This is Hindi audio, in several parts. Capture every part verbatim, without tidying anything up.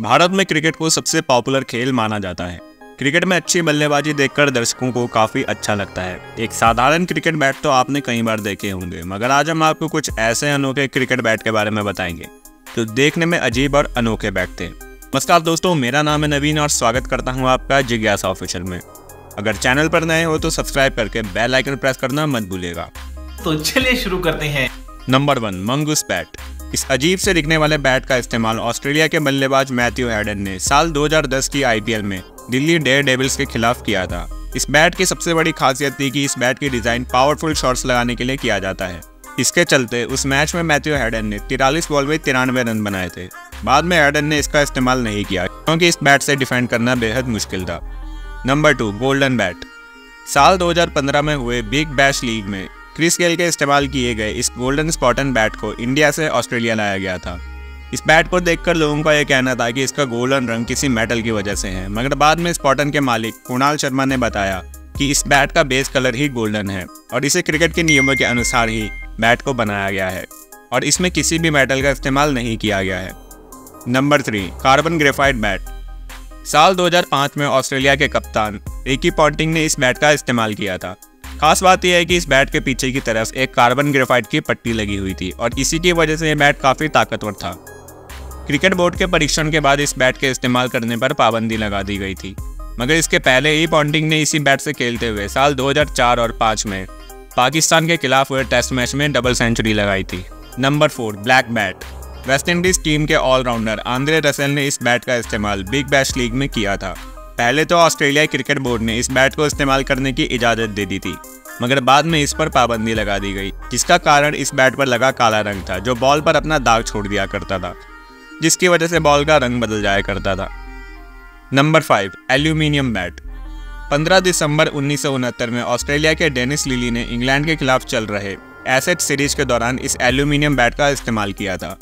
भारत में क्रिकेट को सबसे पॉपुलर खेल माना जाता है। क्रिकेट में अच्छी बल्लेबाजी देखकर दर्शकों को काफ़ी अच्छा लगता है। एक साधारण क्रिकेट बैट तो आपने कई बार देखे होंगे, मगर आज हम आपको कुछ ऐसे अनोखे क्रिकेट बैट के बारे में बताएंगे जो देखने में अजीब और अनोखे बैट थे। नमस्कार दोस्तों, मेरा नाम है नवीन और स्वागत करता हूँ आपका जिज्ञासा ऑफिशियल में। अगर चैनल पर नए हो तो सब्सक्राइब करके बेल आइकन प्रेस करना मत भूलिएगा। तो चलिए शुरू करते हैं। Number one, mongoose bat. इस अजीब से दिखने वाले बैट का इस्तेमाल ऑस्ट्रेलिया के बल्लेबाज मैथ्यू हैडन ने साल दो हज़ार दस की आईपीएल में दिल्ली डेयरडेविल्स के खिलाफ किया था। इस बैट की सबसे बड़ी खासियत थी कि इस बैट की डिजाइन पावरफुल शॉट्स लगाने के लिए किया जाता है। इसके चलते उस मैच में मैथ्यू हैडन ने तिरालीस बॉल में तिरानवे रन बनाए थे। बाद में हैडन ने इसका इस्तेमाल नहीं किया क्योंकि इस बैट से डिफेंड करना बेहद मुश्किल था। Number two, golden bat. साल दो हज़ार पंद्रह में हुए बिग बैश लीग में क्रिस गेल के इस्तेमाल किए गए इस गोल्डन स्पॉटन बैट को इंडिया से ऑस्ट्रेलिया लाया गया था। इस बैट को देखकर लोगों का यह कहना था कि इसका गोल्डन रंग किसी मेटल की वजह से है, मगर बाद में स्पॉटन के मालिक कुणाल शर्मा ने बताया कि इस बैट का बेस कलर ही गोल्डन है और इसे क्रिकेट के नियमों के अनुसार ही बैट को बनाया गया है और इसमें किसी भी मेटल का इस्तेमाल नहीं किया गया है। Number three, carbon graphite bat. साल दो हज़ार पाँच में ऑस्ट्रेलिया के कप्तान रिकी पॉन्टिंग ने इस बैट का इस्तेमाल किया था। खास बात यह है कि इस बैट के पीछे की तरफ एक कार्बन ग्रेफाइट की पट्टी लगी हुई थी और इसी की वजह से यह बैट काफ़ी ताकतवर था। क्रिकेट बोर्ड के परीक्षण के बाद इस बैट के इस्तेमाल करने पर पाबंदी लगा दी गई थी, मगर इसके पहले ही पॉन्टिंग ने इसी बैट से खेलते हुए साल दो हज़ार चार और पाँच में पाकिस्तान के खिलाफ हुए टेस्ट मैच में डबल सेंचुरी लगाई थी। Number four, black bat. West Indies team के ऑलराउंडर आंद्रे रसेल ने इस बैट का इस्तेमाल बिग बैश लीग में किया था। पहले तो ऑस्ट्रेलिया क्रिकेट बोर्ड ने इस बैट को इस्तेमाल करने की इजाज़त दे दी थी, मगर बाद में इस पर पाबंदी लगा दी गई, जिसका कारण इस बैट पर लगा काला रंग था जो बॉल पर अपना दाग छोड़ दिया करता था, जिसकी वजह से बॉल का रंग बदल जाया करता था। Number five, aluminium bat. पंद्रह दिसंबर उन्नीस सौ उनहत्तर में ऑस्ट्रेलिया के डेनिस लिली ने इंग्लैंड के खिलाफ चल रहे एशेज सीरीज के दौरान इस एल्यूमिनियम बैट का इस्तेमाल किया था।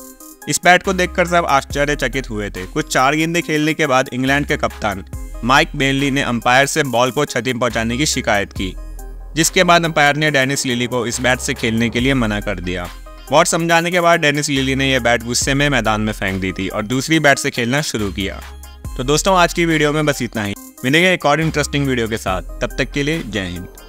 इस बैट को देखकर सब आश्चर्यचकित हुए थे। कुछ चार गेंदें खेलने के बाद इंग्लैंड के कप्तान माइक ब्रेरली ने अंपायर से बॉल को क्षति पहुंचाने की शिकायत की, जिसके बाद अंपायर ने डेनिस लिली को इस बैट से खेलने के लिए मना कर दिया। बहुत समझाने के बाद डेनिस लिली ने यह बैट गुस्से में मैदान में फेंक दी थी और दूसरी बैट से खेलना शुरू किया। तो दोस्तों, आज की वीडियो में बस इतना ही। मिलेंगे एक और इंटरेस्टिंग वीडियो के साथ, तब तक के लिए जय हिंद।